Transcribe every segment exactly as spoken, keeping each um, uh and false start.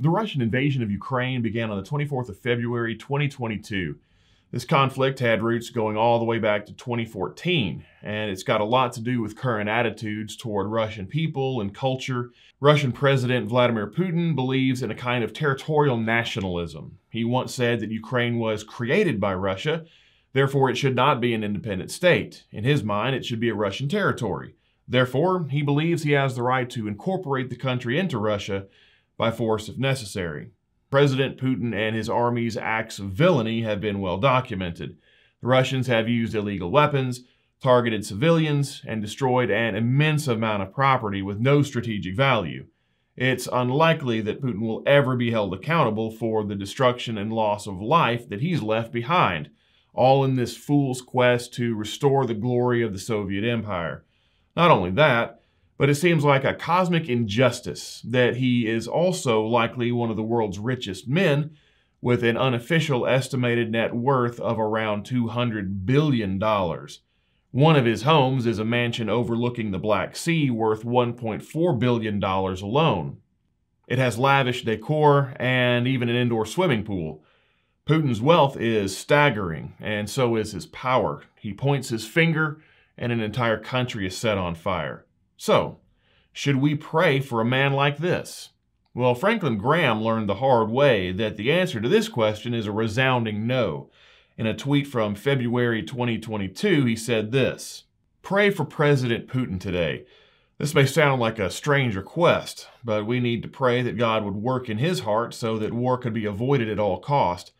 The Russian invasion of Ukraine began on the twenty-fourth of February, twenty twenty-two. This conflict had roots going all the way back to twenty fourteen, and it's got a lot to do with current attitudes toward Russian people and culture. Russian President Vladimir Putin believes in a kind of territorial nationalism. He once said that Ukraine was created by Russia, therefore it should not be an independent state. In his mind, it should be a Russian territory. Therefore, he believes he has the right to incorporate the country into Russia by force if necessary. President Putin and his army's acts of villainy have been well documented. The Russians have used illegal weapons, targeted civilians, and destroyed an immense amount of property with no strategic value. It's unlikely that Putin will ever be held accountable for the destruction and loss of life that he's left behind, all in this fool's quest to restore the glory of the Soviet Empire. Not only that, but it seems like a cosmic injustice that he is also likely one of the world's richest men, with an unofficial estimated net worth of around two hundred billion dollars. One of his homes is a mansion overlooking the Black Sea worth one point four billion dollars alone. It has lavish decor and even an indoor swimming pool. Putin's wealth is staggering, and so is his power. He points his finger, and an entire country is set on fire. So, should we pray for a man like this? Well, Franklin Graham learned the hard way that the answer to this question is a resounding no. In a tweet from February twenty twenty-two, he said this: "Pray for President Putin today. This may sound like a strange request, but we need to pray that God would work in his heart so that war could be avoided at all cost.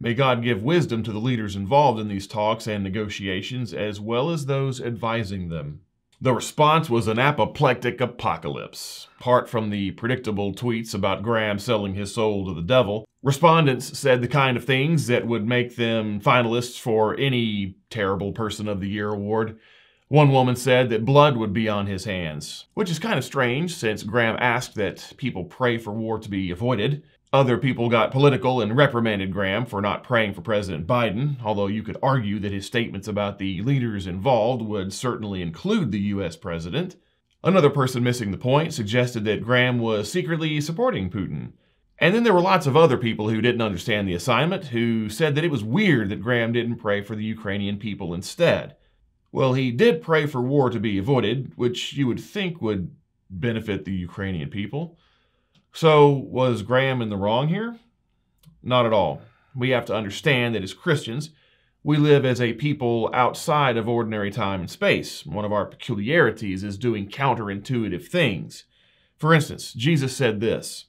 May God give wisdom to the leaders involved in these talks and negotiations, as well as those advising them." The response was an apoplectic apocalypse. Apart from the predictable tweets about Graham selling his soul to the devil, respondents said the kind of things that would make them finalists for any Terrible Person of the Year award. One woman said that blood would be on his hands, which is kind of strange since Graham asked that people pray for war to be avoided. Other people got political and reprimanded Graham for not praying for President Biden, although you could argue that his statements about the leaders involved would certainly include the U S president. Another person missing the point suggested that Graham was secretly supporting Putin. And then there were lots of other people who didn't understand the assignment, who said that it was weird that Graham didn't pray for the Ukrainian people instead. Well, he did pray for war to be avoided, which you would think would benefit the Ukrainian people. So, was Graham in the wrong here? Not at all. We have to understand that as Christians, we live as a people outside of ordinary time and space. One of our peculiarities is doing counterintuitive things. For instance, Jesus said this: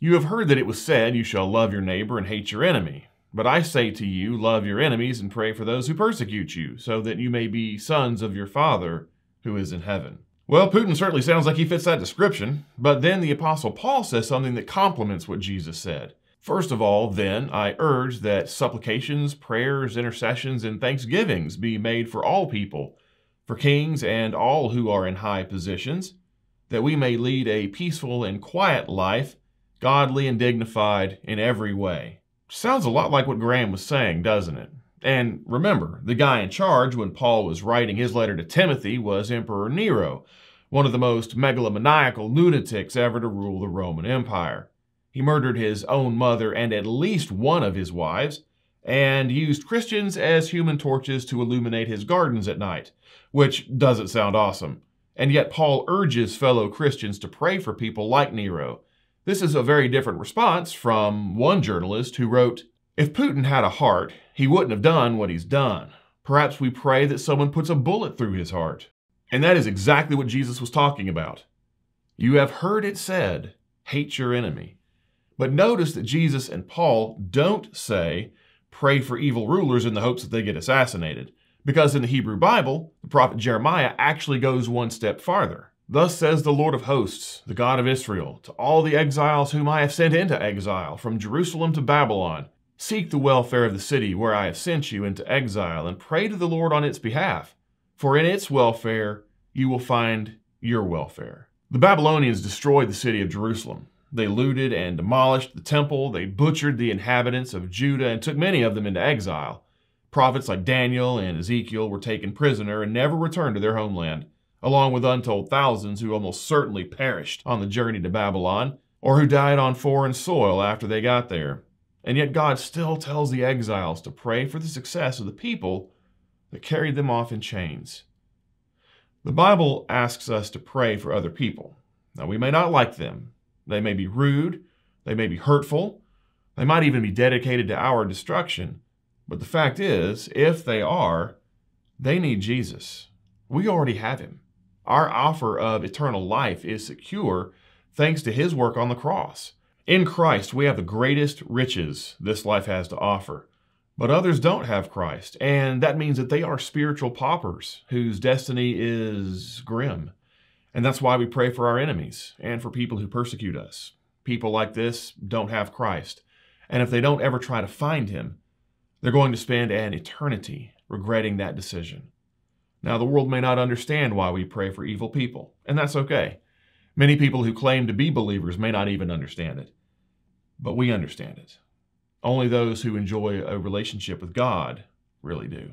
"You have heard that it was said, 'You shall love your neighbor and hate your enemy.' But I say to you, love your enemies and pray for those who persecute you, so that you may be sons of your Father who is in heaven." Well, Putin certainly sounds like he fits that description, but then the Apostle Paul says something that complements what Jesus said. "First of all, then, I urge that supplications, prayers, intercessions, and thanksgivings be made for all people, for kings and all who are in high positions, that we may lead a peaceful and quiet life, godly and dignified in every way." Sounds a lot like what Graham was saying, doesn't it? And remember, the guy in charge when Paul was writing his letter to Timothy was Emperor Nero, one of the most megalomaniacal lunatics ever to rule the Roman Empire. He murdered his own mother and at least one of his wives, and used Christians as human torches to illuminate his gardens at night, which doesn't sound awesome. And yet Paul urges fellow Christians to pray for people like Nero. This is a very different response from one journalist who wrote, "If Putin had a heart, he wouldn't have done what he's done. Perhaps we pray that someone puts a bullet through his heart." And that is exactly what Jesus was talking about. "You have heard it said, hate your enemy." But notice that Jesus and Paul don't say, pray for evil rulers in the hopes that they get assassinated, because in the Hebrew Bible, the prophet Jeremiah actually goes one step farther. "Thus says the Lord of hosts, the God of Israel, to all the exiles whom I have sent into exile, from Jerusalem to Babylon, seek the welfare of the city where I have sent you into exile and pray to the Lord on its behalf, for in its welfare you will find your welfare." The Babylonians destroyed the city of Jerusalem. They looted and demolished the temple. They butchered the inhabitants of Judah and took many of them into exile. Prophets like Daniel and Ezekiel were taken prisoner and never returned to their homeland, along with untold thousands who almost certainly perished on the journey to Babylon, or who died on foreign soil after they got there. And yet God still tells the exiles to pray for the success of the people that carried them off in chains. The Bible asks us to pray for other people. Now, we may not like them. They may be rude. They may be hurtful. They might even be dedicated to our destruction. But the fact is, if they are, they need Jesus. We already have him. Our offer of eternal life is secure thanks to his work on the cross. In Christ, we have the greatest riches this life has to offer. But others don't have Christ, and that means that they are spiritual paupers whose destiny is grim. And that's why we pray for our enemies and for people who persecute us. People like this don't have Christ, and if they don't ever try to find him, they're going to spend an eternity regretting that decision. Now, the world may not understand why we pray for evil people, and that's okay. Many people who claim to be believers may not even understand it, but we understand it. Only those who enjoy a relationship with God really do.